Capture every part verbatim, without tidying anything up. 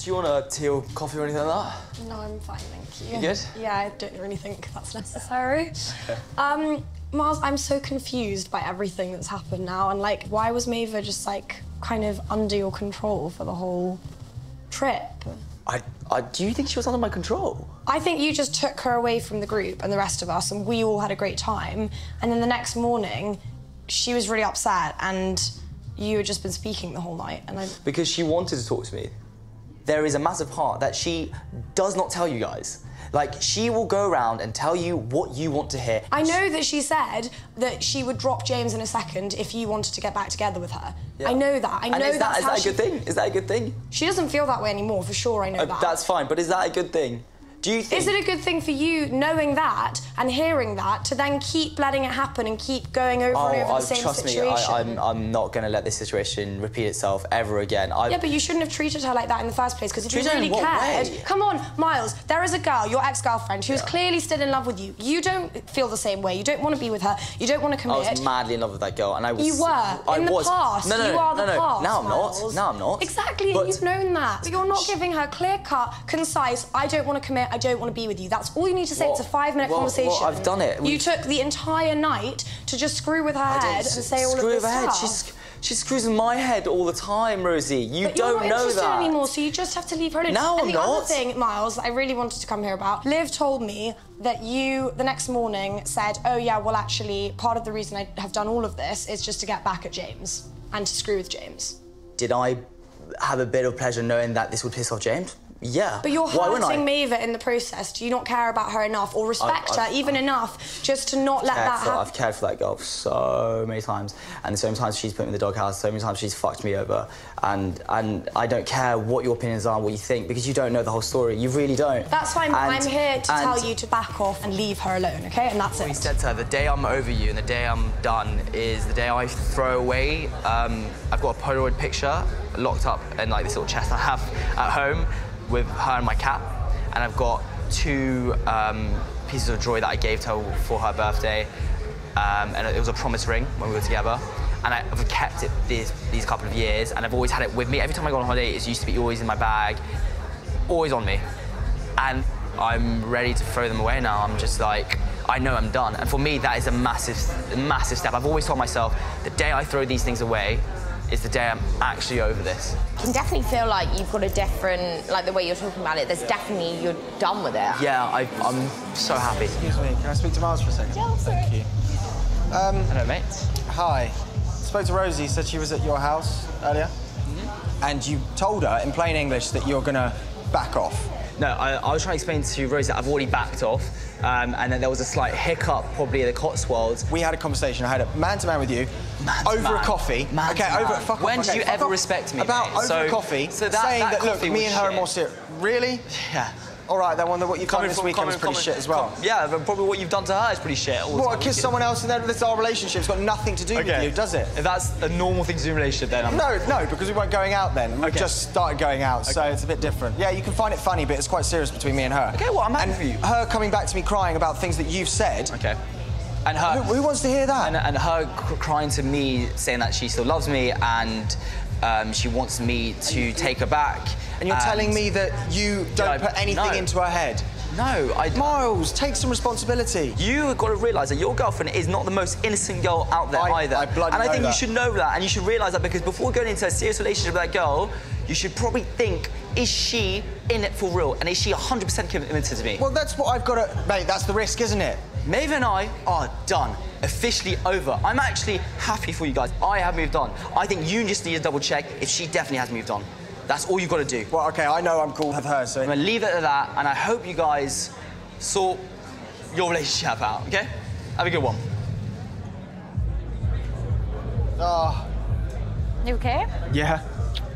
Do you want a tea or coffee or anything like that? No, I'm fine, thank you. You good? Yeah, I don't really think that's necessary. um, Miles, I'm so confused by everything that's happened now, and, like, why was Maeva just, like, kind of under your control for the whole trip? I, I, do you think she was under my control? I think you just took her away from the group and the rest of us, and we all had a great time, and then the next morning, she was really upset, and you had just been speaking the whole night, and I... Because she wanted to talk to me. There is a massive part that she does not tell you guys. Like, she will go around and tell you what you want to hear. I know that she said that she would drop James in a second if you wanted to get back together with her. Yeah. I know that. I know that's how she... And is that a good thing? Is that a good thing? She doesn't feel that way anymore, for sure, I know uh, that. That's fine, but is that a good thing? Do you think... Is it a good thing for you, knowing that and hearing that, to then keep letting it happen and keep going over oh, and over I've, the same trust situation? Trust me, I, I'm, I'm not going to let this situation repeat itself ever again. I've... Yeah, but you shouldn't have treated her like that in the first place, because if you really cared... Way? Come on, Miles, there is a girl, your ex-girlfriend, who's yeah. clearly still in love with you. You don't feel the same way, you don't want to be with her, you don't want to commit... I was madly in love with that girl, and I was... You were, I in the was... past, no, no, you no, are no, the no, past, now I'm Miles. not, now I'm not. Exactly, but... you've known that. But you're not giving her clear-cut, concise, I don't want to commit, I don't want to be with you. That's all you need to say. What? It's a five-minute well, conversation. Well, I've done it. We've... You took the entire night to just screw with her I head and say all of this stuff. Screw with her head. She, she screws with my head all the time, Rosie. You but don't you're not know that anymore, so you just have to leave her alone. No, I'm not. And the other thing, Miles, I really wanted to come here about. Liv told me that you, the next morning, said, "Oh yeah, well actually, part of the reason I have done all of this is just to get back at James and to screw with James." Did I have a bit of pleasure knowing that this would piss off James? Yeah. But you're hurting Maeva in the process. Do you not care about her enough or respect I've, I've, her even I've, enough just to not let that happen? I've cared for that girl so many times, and so many times she's put me in the doghouse, so many times she's fucked me over, and and I don't care what your opinions are, what you think, because you don't know the whole story. You really don't. That's fine. And, I'm here to tell you to back off and leave her alone, okay? And that's it. We said to her, the day I'm over you and the day I'm done is the day I throw away. Um, I've got a Polaroid picture locked up in like this little chest I have at home with her and my cat, and I've got two um, pieces of jewelry that I gave to her for her birthday, um, and it was a promise ring when we were together, and I've kept it these, these couple of years, and I've always had it with me. Every time I go on holiday, it used to be always in my bag, always on me, and I'm ready to throw them away now. I'm just like, I know I'm done, and for me, that is a massive, massive step. I've always told myself, the day I throw these things away, is the day I'm actually over this. You can definitely feel like you've got a different, like the way you're talking about it, there's definitely, you're done with it. Yeah, I, I'm so happy. Excuse me, can I speak to Miles for a second? Yeah, sorry. Thank you. Um, Hello, mate. Hi. Spoke to Rosie, said she was at your house earlier. Mm-hmm. And you told her in plain English that you're gonna back off. No, I, I was trying to explain to Rosie that I've already backed off, um, and that there was a slight hiccup, probably at the Cotswolds. We had a conversation. I had a man-to-man with you, man over man. a coffee. Man okay, man. over a fuck When off, did okay, you ever off. respect me? About mate. over so, a coffee, so that, saying that, that look, me and her shit. are more serious. Really? Yeah. All right, then. Wonder what you've done this weekend is pretty shit as well. Yeah, but probably what you've done to her is pretty shit. Well, I kissed someone else, and then this our relationship's got nothing to do with you, does it? If that's a normal thing to do in a relationship, then. No, no, because we weren't going out then. We just started going out, so it's a bit different. Yeah, you can find it funny, but it's quite serious between me and her. Okay, well, I'm happy for you. Her coming back to me crying about things that you've said. Okay. And her. Who, who wants to hear that? And, and her crying to me, saying that she still loves me and. Um, she wants me to take her back. And you're and telling me that you don't I, put anything no. into her head? No, I don't. Miles, take some responsibility. You've got to realise that your girlfriend is not the most innocent girl out there I, either. I bloody And I think that. you should know that, and you should realise that, because before going into a serious relationship with that girl, you should probably think, is she in it for real? And is she one hundred percent committed to me? Well, that's what I've got to... Mate, that's the risk, isn't it? Maeva and I are done. Officially over. I'm actually happy for you guys. I have moved on. I think you just need to double check if she definitely has moved on. That's all you've got to do. Well, okay, I know I'm cool with her, so... I'm gonna leave it at that, and I hope you guys sort your relationship out, okay? Have a good one. Ah. Oh. You okay? Yeah.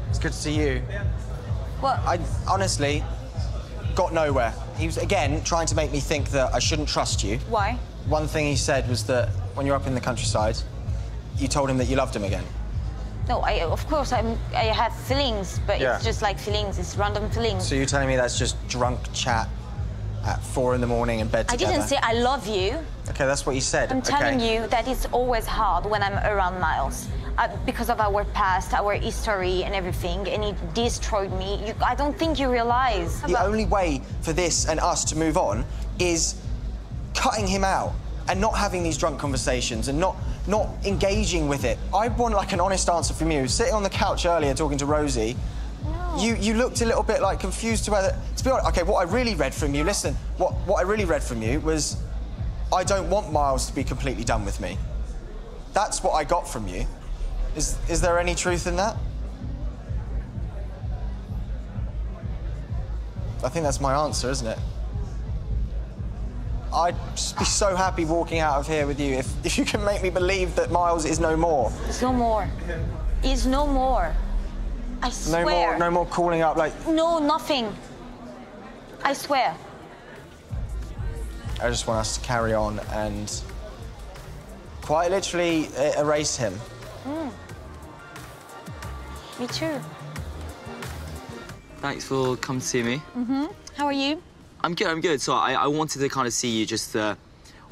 It's good to see you. What? I honestly got nowhere. He was, again, trying to make me think that I shouldn't trust you. Why? One thing he said was that when you're up in the countryside, you told him that you loved him again. No, I, of course, I'm, I had feelings, but yeah. it's just like feelings, it's random feelings. So you're telling me that's just drunk chat at four in the morning in bed together? I didn't say I love you. OK, that's what you said. I'm telling okay. you that it's always hard when I'm around Miles. uh, because of our past, our history and everything, and it destroyed me. You, I don't think you realise. The only way for this and us to move on is cutting him out and not having these drunk conversations and not, not engaging with it. I want, like, an honest answer from you. Sitting on the couch earlier talking to Rosie, no. you, you looked a little bit, like, confused to whether... To be honest, OK, what I really read from you... Listen, what, what I really read from you was... I don't want Miles to be completely done with me. That's what I got from you. Is, is there any truth in that? I think that's my answer, isn't it? I'd just be so happy walking out of here with you if, if you can make me believe that Miles is no more. He's no more. He's no more. I swear. No more, no more calling up like... No, nothing. I swear. I just want us to carry on and quite literally erase him. Mm. Me too. Thanks for coming to see me. Mm-hmm. How are you? I'm good, I'm good. So I, I wanted to kind of see you just... Uh,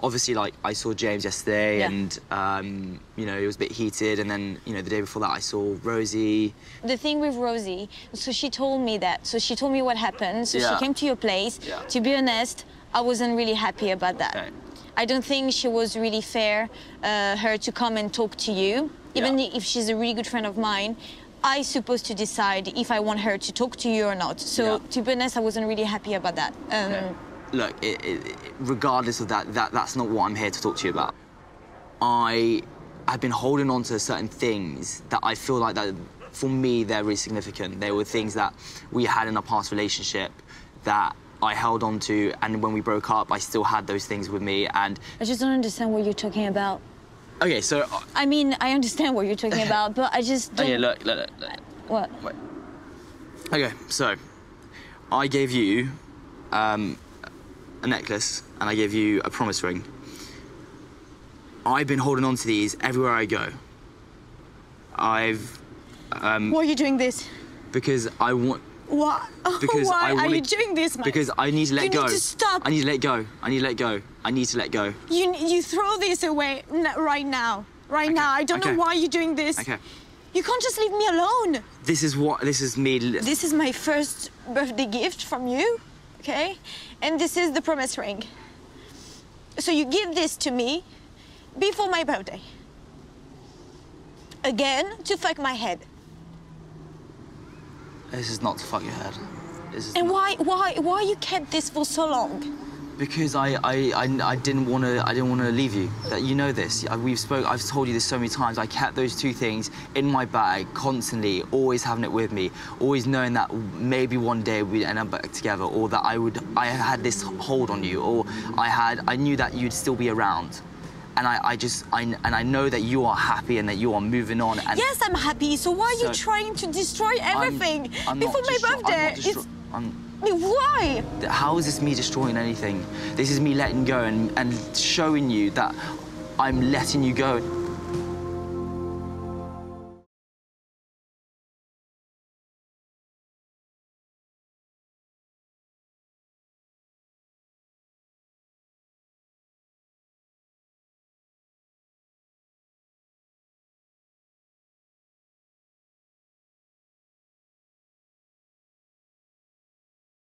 obviously, like, I saw James yesterday yeah. and, um, you know, it was a bit heated. And then, you know, the day before that, I saw Rosie. The thing with Rosie, so she told me that. So she told me what happened. So yeah. she came to your place. Yeah. To be honest, I wasn't really happy about that. Okay. I don't think she was really fair, uh, her to come and talk to you. Even yeah. if she's a really good friend of mine, I'm supposed to decide if I want her to talk to you or not. So, yeah. to be honest, I wasn't really happy about that. Um, okay. Look, it, it, regardless of that, that, that's not what I'm here to talk to you about. I have been holding on to certain things that I feel like that, for me, they're really significant. They were things that we had in our past relationship that I held on to, and when we broke up, I still had those things with me, and... I just don't understand what you're talking about. OK, so... Uh... I mean, I understand what you're talking about, but I just don't... OK, look, look, look. What? Wait. OK, so, I gave you um, a necklace, and I gave you a promise ring. I've been holding on to these everywhere I go. I've... Um, Why are you doing this? Because I want... What? Oh, because why I wanted, are you doing this, Mike? Because I need to let you go. You need to stop. I need to let go. I need to let go. I need to let go. You you throw this away right now. Right okay. now. I don't okay. know why you're doing this. Okay. You can't just leave me alone. This is what... This is me... This is my first birthday gift from you, OK? And this is the promise ring. So you give this to me before my birthday. Again, to fuck my head. This is not to fuck your head. This is and not... why, why, why you kept this for so long? Because I, I, I, I didn't want to, I didn't want to leave you. That you know this. I, we've spoke. I've told you this so many times. I kept those two things in my bag constantly, always having it with me, always knowing that maybe one day we'd end up back together, or that I would, I had this hold on you, or I had, I knew that you'd still be around. And I, I just, I, and I know that you are happy and that you are moving on. And yes, I'm happy. So why are so you trying to destroy everything I'm, I'm before my birthday? It's, I'm, why? How is this me destroying anything? This is me letting go and, and showing you that I'm letting you go.